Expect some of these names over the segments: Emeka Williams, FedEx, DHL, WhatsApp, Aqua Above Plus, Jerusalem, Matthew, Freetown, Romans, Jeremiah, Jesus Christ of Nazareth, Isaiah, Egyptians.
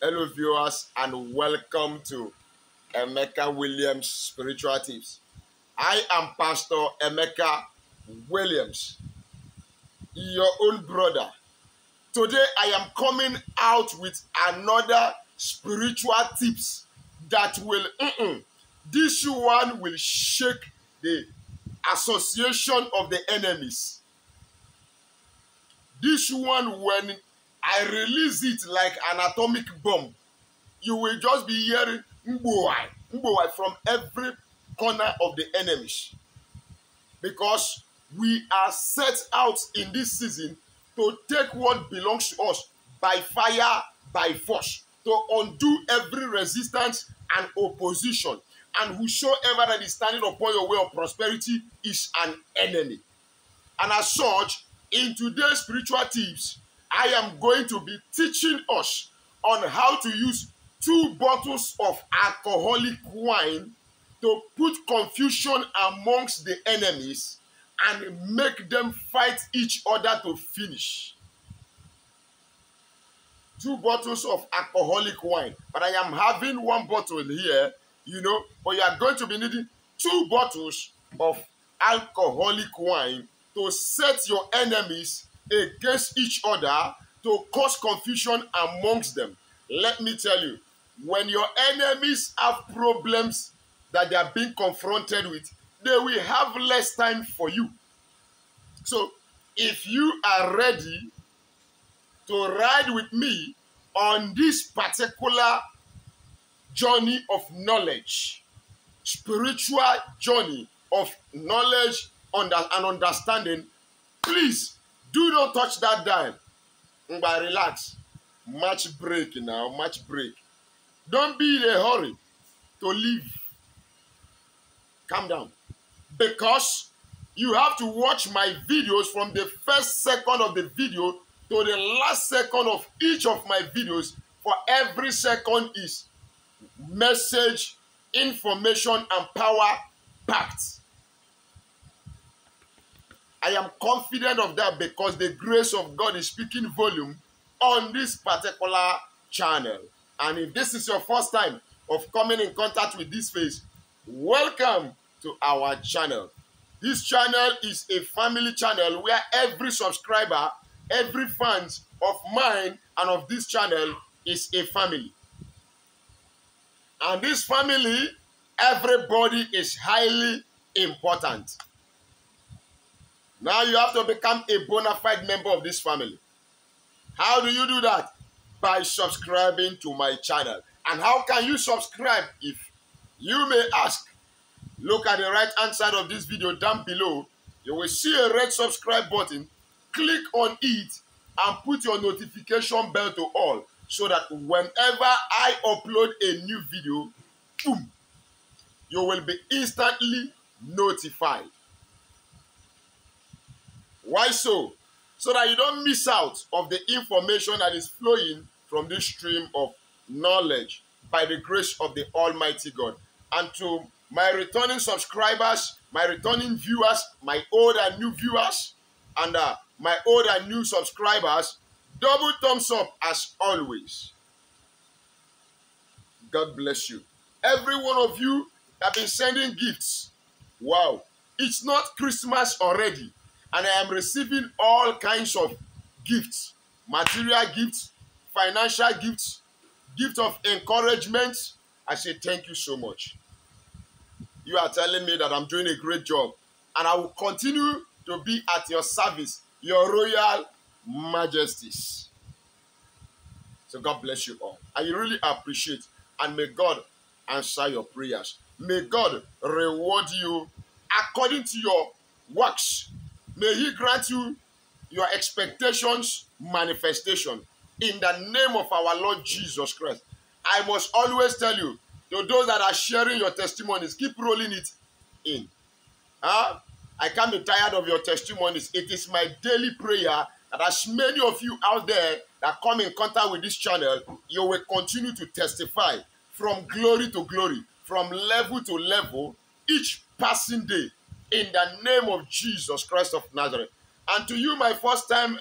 Hello viewers, and welcome to Emeka Williams Spiritual Tips. I am Pastor Emeka Williams, your own brother. Today I am coming out with another spiritual tips that will, this one will shake the association of the enemies. This one, when I release it like an atomic bomb, you will just be hearing mbowai from every corner of the enemies. Because we are set out in this season to take what belongs to us by fire, by force, to undo every resistance and opposition. And whosoever that is standing upon your way of prosperity is an enemy. And as such, in today's spiritual tips, I am going to be teaching us on how to use 2 bottles of alcoholic wine to put confusion amongst the enemies and make them fight each other to finish. 2 bottles of alcoholic wine. But I am having 1 bottle here, you know, but you are going to be needing 2 bottles of alcoholic wine to set your enemies against each other, to cause confusion amongst them. Let me tell you, when your enemies have problems that they are being confronted with, they will have less time for you. So if you are ready to ride with me on this particular journey of knowledge, spiritual journey of knowledge and understanding, please do not touch that dime. But relax. Match break now. Match break. Don't be in a hurry to leave. Calm down. Because you have to watch my videos from the first second of the video to the last second of each of my videos. For every second is message, information, and power packed. I am confident of that because the grace of God is speaking volume on this particular channel. And if this is your first time of coming in contact with this face, welcome to our channel. This channel is a family channel where every subscriber, every fan of mine and of this channel is a family. And this family, everybody is highly important. Now you have to become a bona fide member of this family. How do you do that? By subscribing to my channel. And how can you subscribe? If you may ask, look at the right hand side of this video down below. You will see a red subscribe button. Click on it and put your notification bell to all, so that whenever I upload a new video, boom, you will be instantly notified. Why so? So that you don't miss out of the information that is flowing from this stream of knowledge by the grace of the Almighty God. And to my returning subscribers, my returning viewers, my old and new viewers, and my old and new subscribers, double thumbs up as always. God bless you. Every one of you have been sending gifts. Wow. It's not Christmas already. And I am receiving all kinds of gifts, material gifts, financial gifts, gift of encouragement. I say thank you so much. You are telling me that I'm doing a great job, and I will continue to be at your service, your royal majesties. So God bless you all. I really appreciate, and may God answer your prayers. May God reward you according to your works. May he grant you your expectations, manifestation, in the name of our Lord Jesus Christ. I must always tell you, to those that are sharing your testimonies, keep rolling it in. I can't be tired of your testimonies. It is my daily prayer that as many of you out there that come in contact with this channel, you will continue to testify from glory to glory, from level to level, each passing day, in the name of Jesus Christ of Nazareth. And to you, my first time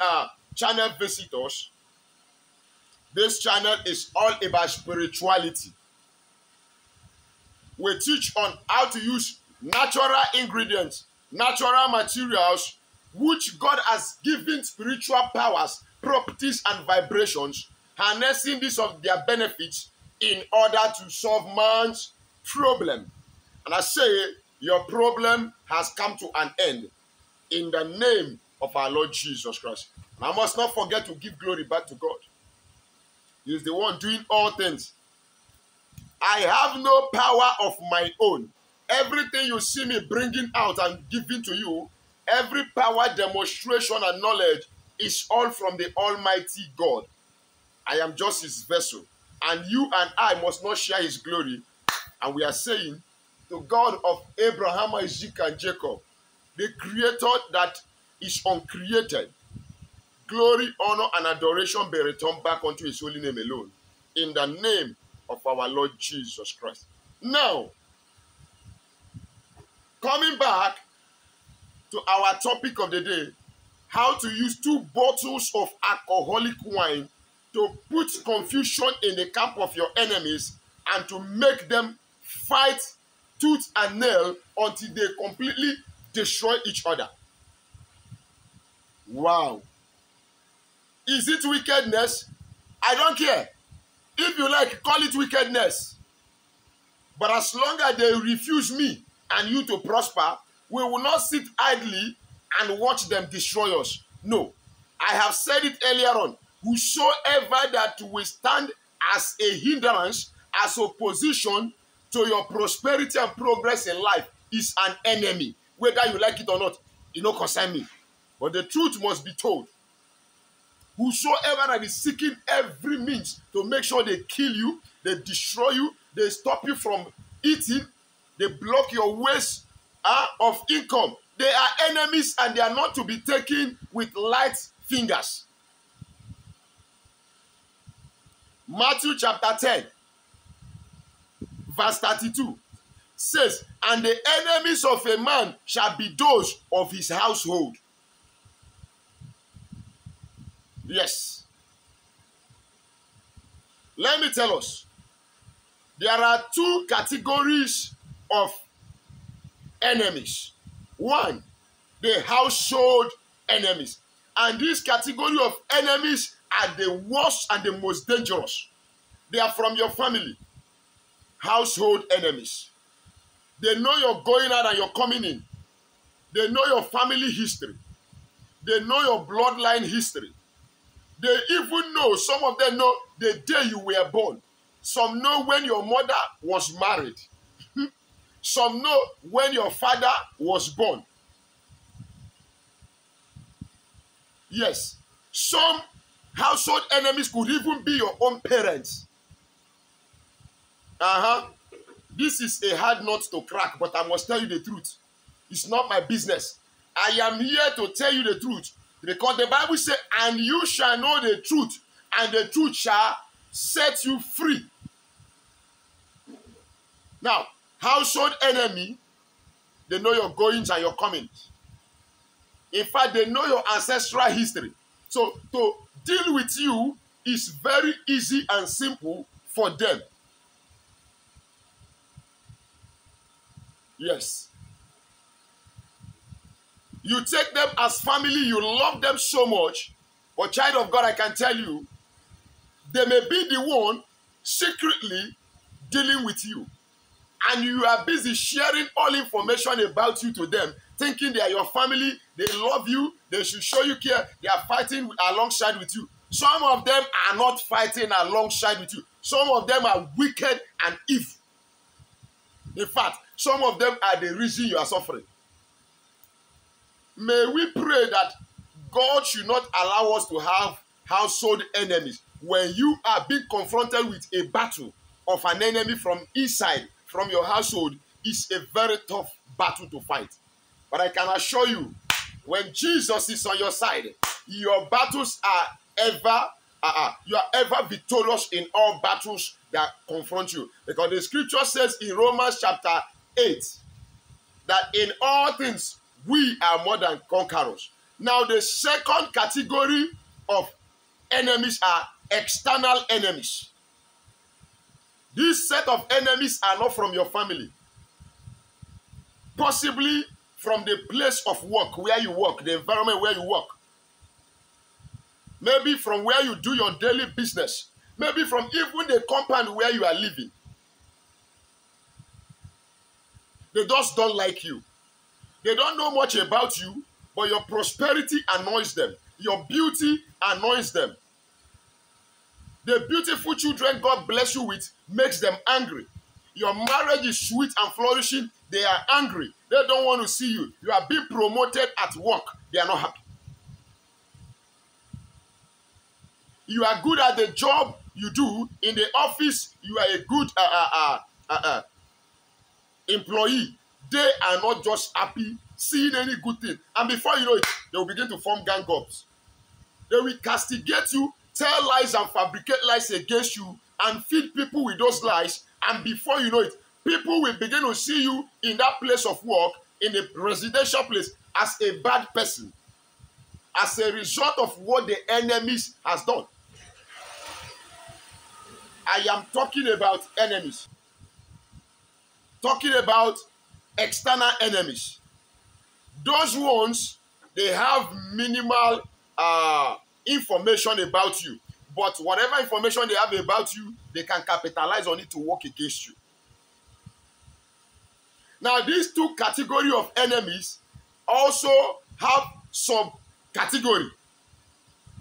channel visitors, This channel is all about spirituality. We teach on how to use natural ingredients, natural materials, which God has given spiritual powers, properties, and vibrations, harnessing these of their benefits in order to solve man's problem. And I say, your problem has come to an end in the name of our Lord Jesus Christ. And I must not forget to give glory back to God. He is the one doing all things. I have no power of my own. Everything you see me bringing out and giving to you, every power, demonstration, and knowledge is all from the Almighty God. I am just his vessel. And you and I must not share his glory. And we are saying, the God of Abraham, Isaac, and Jacob, the creator that is uncreated, glory, honor, and adoration be returned back unto his holy name alone, in the name of our Lord Jesus Christ. Now, coming back to our topic of the day, how to use 2 bottles of alcoholic wine to put confusion in the camp of your enemies and to make them fight tooth and nail until they completely destroy each other. Wow. Is it wickedness? I don't care. If you like, call it wickedness. But as long as they refuse me and you to prosper, we will not sit idly and watch them destroy us. No. I have said it earlier on. Whosoever that will stand as a hindrance, as opposition to your prosperity and progress in life is an enemy. Whether you like it or not, it don't concern me. But the truth must be told. Whosoever that is seeking every means to make sure they kill you, they destroy you, they stop you from eating, they block your ways of income. They are enemies and they are not to be taken with light fingers. Matthew chapter 10, verse 32 says, and the enemies of a man shall be those of his household. Yes. Let me tell us, there are 2 categories of enemies. One, the household enemies. And this category of enemies are the worst and the most dangerous. They are from your family. Household enemies. They know your going out and your coming in. They know your family history. They know your bloodline history. They even know, some of them know the day you were born. Some know when your mother was married. Some know when your father was born. Yes. Some household enemies could even be your own parents. This is a hard nut to crack, but I must tell you the truth. It's not my business. I am here to tell you the truth. Because the Bible says, and you shall know the truth, and the truth shall set you free. Now, household enemy, they know your goings and your comings. In fact, they know your ancestral history. So, to deal with you is very easy and simple for them. Yes. You take them as family, you love them so much, but child of God, I can tell you, they may be the one secretly dealing with you. And you are busy sharing all information about you to them, thinking they are your family, they love you, they should show you care, they are fighting alongside with you. Some of them are not fighting alongside with you. Some of them are wicked and evil. In fact, some of them are the reason you are suffering. May we pray that God should not allow us to have household enemies. When you are being confronted with a battle of an enemy from inside, from your household, it's a very tough battle to fight. But I can assure you, when Jesus is on your side, your battles are ever victorious in all battles that confront you. Because the scripture says in Romans chapter 8, that in all things, we are more than conquerors. Now, the second category of enemies are external enemies. This set of enemies are not from your family. Possibly from the place of work where you work, the environment where you work. Maybe from where you do your daily business. Maybe from even the compound where you are living. They just don't like you. They don't know much about you, but your prosperity annoys them. Your beauty annoys them. The beautiful children God bless you with makes them angry. Your marriage is sweet and flourishing. They are angry. They don't want to see you. You are being promoted at work. They are not happy. You are good at the job you do. In the office, you are a good employee. They are not just happy seeing any good thing. And before you know it, they will begin to form gang ups. They will castigate you, tell lies and fabricate lies against you, and feed people with those lies. And before you know it, people will begin to see you in that place of work, in the residential place, as a bad person, as a result of what the enemies has done. I am talking about enemies. Talking about external enemies. Those ones, they have minimal information about you. But whatever information they have about you, they can capitalize on it to work against you. Now, these two categories of enemies also have some category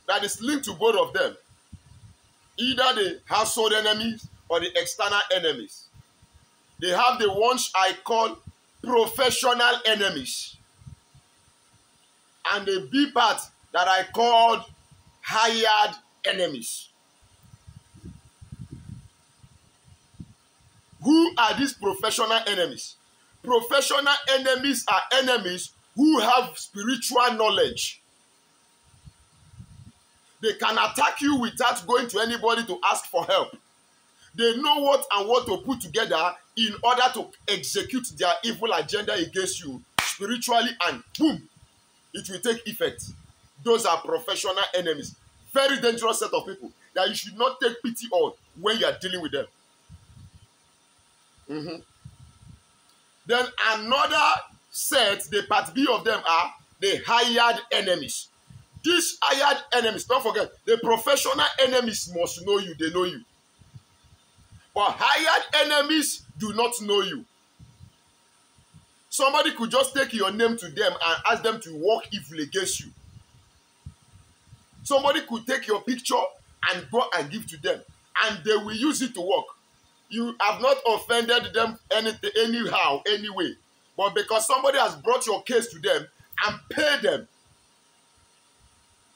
that is linked to both of them. Either the household enemies or the external enemies. They have the ones I call professional enemies. And the B part that I called hired enemies. Who are these professional enemies? Professional enemies are enemies who have spiritual knowledge. They can attack you without going to anybody to ask for help. They know what and what to put together in order to execute their evil agenda against you spiritually, and boom, it will take effect. Those are professional enemies. Very dangerous set of people that you should not take pity on when you are dealing with them. Then another set, the part B of them are the hired enemies. These hired enemies, don't forget, the professional enemies must know you, they know you. But hired enemies do not know you. Somebody could just take your name to them and ask them to work evil against you. Somebody could take your picture and go and give to them, and they will use it to work. You have not offended them anyhow, anyway. But because somebody has brought your case to them and paid them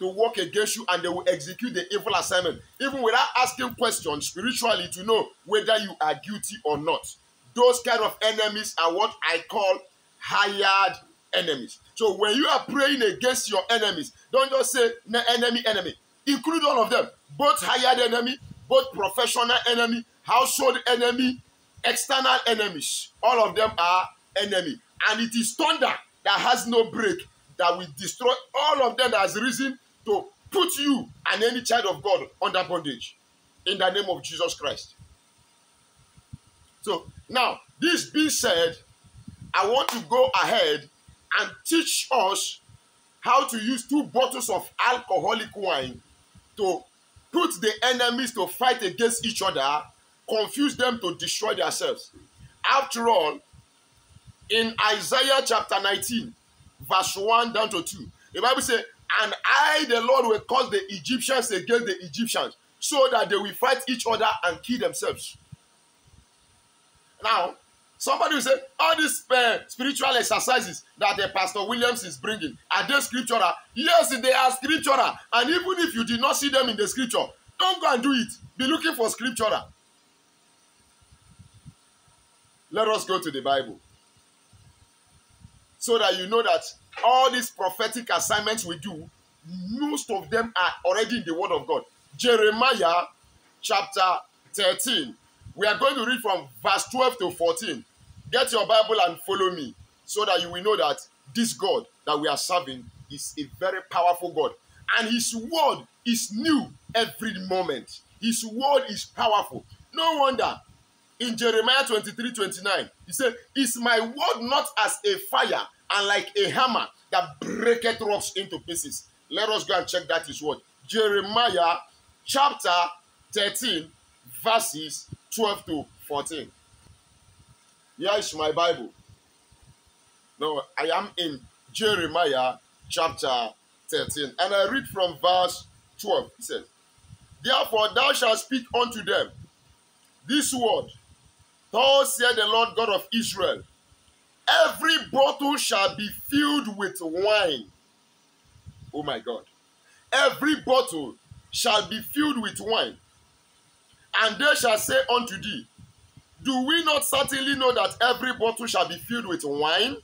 to work against you, and they will execute the evil assignment, even without asking questions spiritually to know whether you are guilty or not. Those kind of enemies are what I call hired enemies. So when you are praying against your enemies, don't just say, enemy, enemy. Include all of them. Both hired enemy, both professional enemy, household enemy, external enemies. All of them are enemy. And it is thunder that has no break that will destroy all of them that has risen to put you and any child of God under bondage. In the name of Jesus Christ. So now, this being said, I want to go ahead and teach us how to use 2 bottles of alcoholic wine to put the enemies to fight against each other, confuse them to destroy themselves. After all, in Isaiah chapter 19, verse 1 down to 2, the Bible says, "And I, the Lord, will cause the Egyptians against the Egyptians, so that they will fight each other and kill themselves." Now, somebody will say, all these spiritual exercises that Pastor Williams is bringing, are they scriptural? Yes, they are scriptural. And even if you did not see them in the scripture, don't go and do it. Be looking for scriptural. Let us go to the Bible, so that you know that all these prophetic assignments we do, most of them are already in the Word of God. Jeremiah chapter 13. We are going to read from verse 12 to 14. Get your Bible and follow me, so that you will know that this God that we are serving is a very powerful God. And his word is new every moment. His word is powerful. No wonder in Jeremiah 23:29, he said, is my word not as a fire and like a hammer that breaketh rocks into pieces? Let us go and check that his word. Jeremiah chapter 13, verses 12 to 14. Here is my Bible. No, I am in Jeremiah chapter 13. And I read from verse 12. It says, therefore thou shalt speak unto them this word, thus saith the Lord God of Israel, every bottle shall be filled with wine. Oh my God. Every bottle shall be filled with wine. And they shall say unto thee, do we not certainly know that every bottle shall be filled with wine?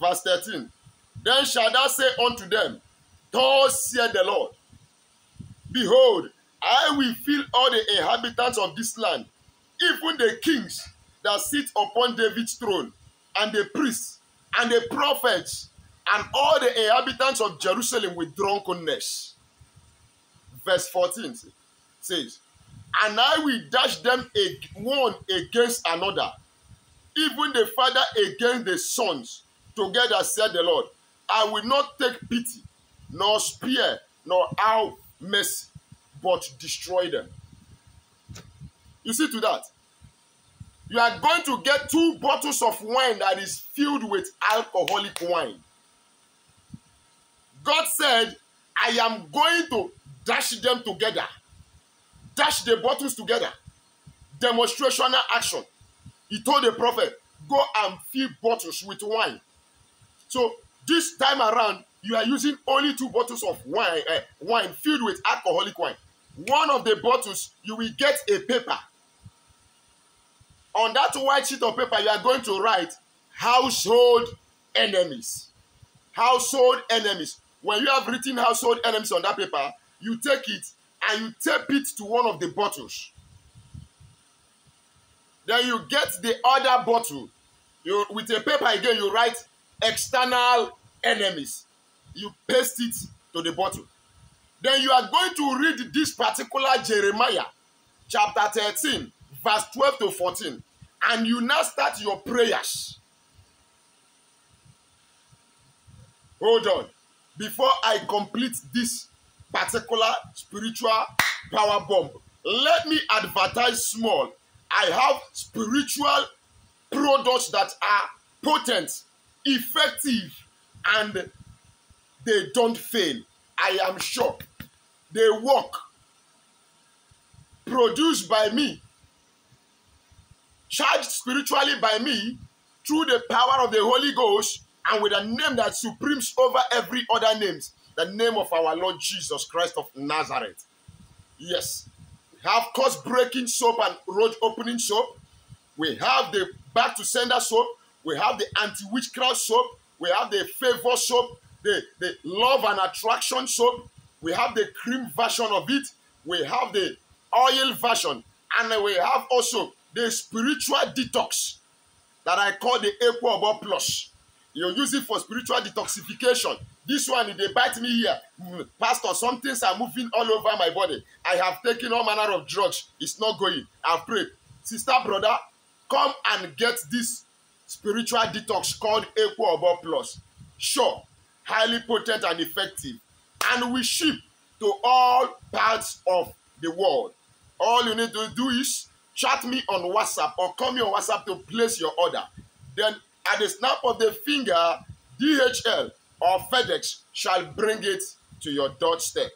Verse 13. Then shall thou say unto them, thus saith the Lord, behold, I will fill all the inhabitants of this land, even the kings that sit upon David's throne, and the priests, and the prophets, and all the inhabitants of Jerusalem with drunkenness. Verse 14 says, and I will dash them one against another, even the father against the sons, together, said the Lord. I will not take pity, nor spare, nor out mercy, but destroy them. You see to that. You are going to get two bottles of wine that is filled with alcoholic wine. God said, I am going to dash them together. Dash the bottles together. Demonstrational action. He told the prophet, go and fill bottles with wine. So this time around, you are using only two bottles of wine, wine filled with alcoholic wine. One of the bottles, you will get a paper. On that white sheet of paper, you are going to write household enemies. Household enemies. When you have written household enemies on that paper, you take it and you tape it to one of the bottles. Then you get the other bottle. With a paper again, you write external enemies. You paste it to the bottle. Then you are going to read this particular Jeremiah, chapter 13, verse 12 to 14. And you now start your prayers. Hold on. Before I complete this particular spiritual power bomb, let me advertise small. I have spiritual products that are potent, effective, and they don't fail. I am sure they work. Produced by me, charged spiritually by me through the power of the Holy Ghost and with a name that supremes over every other name, the name of our Lord Jesus Christ of Nazareth. Yes, we have course-breaking soap and road-opening soap. We have the back-to-sender soap. We have the anti-witchcraft soap. We have the favor soap, the love and attraction soap. We have the cream version of it. We have the oil version. And we have also the spiritual detox that I call the Aqua Above Plus. You use it for spiritual detoxification. This one, if they bite me here, pastor, some things are moving all over my body. I have taken all manner of drugs. It's not going. I've prayed. Sister, brother, come and get this spiritual detox called Aqua Above Plus. Sure, highly potent and effective. And we ship to all parts of the world. All you need to do is chat me on WhatsApp or call me on WhatsApp to place your order. Then at the snap of the finger, DHL or FedEx shall bring it to your doorstep.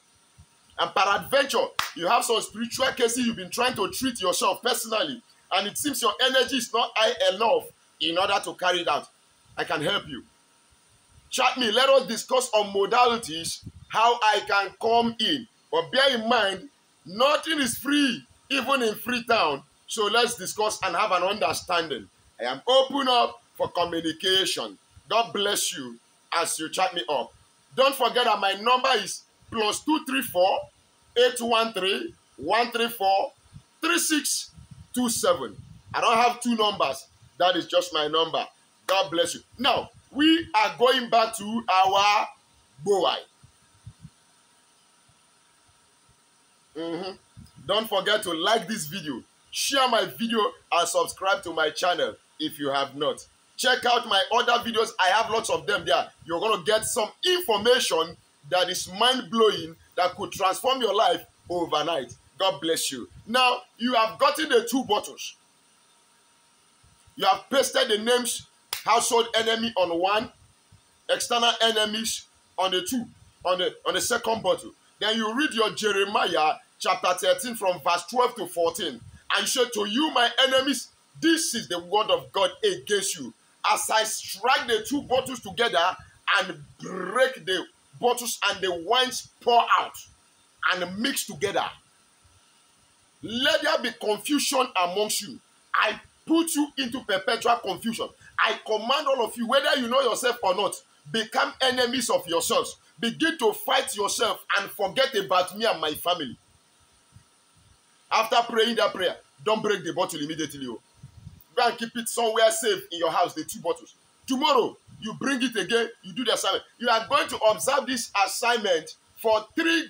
And peradventure, you have some spiritual cases you've been trying to treat yourself personally, and it seems your energy is not high enough in order to carry it out. I can help you. Chat me. Let us discuss on modalities, how I can come in. But bear in mind, nothing is free, even in Freetown. So let's discuss and have an understanding. I am open up for communication. God bless you as you chat me up. Don't forget that my number is +234 813 134 3627. I don't have two numbers. That is just my number. God bless you. Now, we are going back to our boy. Don't forget to like this video, share my video, and subscribe to my channel if you have not. Check out my other videos. I have lots of them there. You're going to get some information that is mind-blowing, that could transform your life overnight. God bless you. Now, you have gotten the two bottles. You have pasted the names, household enemy on one, external enemies on the two, on the second bottle. Then you read your Jeremiah chapter 13 from verse 12 to 14. And say to you, my enemies, this is the word of God against you. As I strike the two bottles together and break the bottles and the wines pour out and mix together, let there be confusion amongst you. I put you into perpetual confusion. I command all of you, whether you know yourself or not, become enemies of yourselves. Begin to fight yourself and forget about me and my family. After praying that prayer, don't break the bottle immediately. Go and keep it somewhere safe in your house, the two bottles. Tomorrow, you bring it again, you do the assignment. You are going to observe this assignment for eight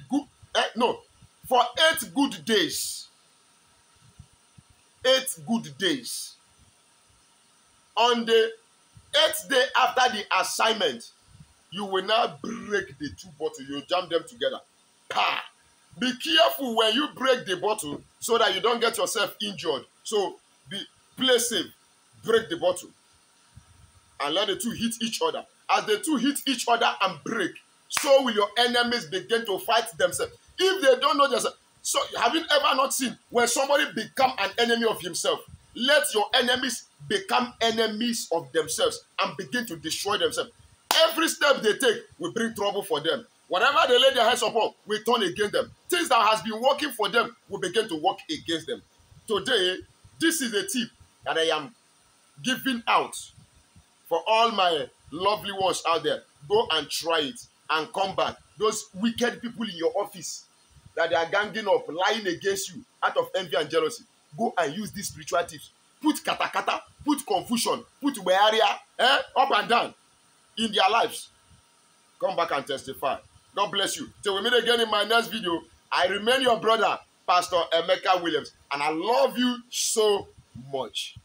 good days. 8 good days. On the 8th day after the assignment, you will now break the two bottles. You jam them together. Pa! Be careful when you break the bottle so that you don't get yourself injured. So, play safe. Break the bottle. And let the two hit each other. As the two hit each other and break, so will your enemies begin to fight themselves. If they don't know themselves. So, have you ever not seen when somebody become an enemy of himself? Let your enemies become enemies of themselves and begin to destroy themselves. Every step they take will bring trouble for them. Whatever they lay their hands upon will turn against them. Things that has been working for them will begin to work against them. Today, this is a tip that I am giving out for all my lovely ones out there. Go and try it and come back. Those wicked people in your office that they are ganging up, lying against you out of envy and jealousy, go and use these spiritual tips. Put katakata, put confusion, put wearia, up and down in their lives. Come back and testify. God bless you. Till we meet again in my next video, I remain your brother, Pastor Emeka Williams, and I love you so much.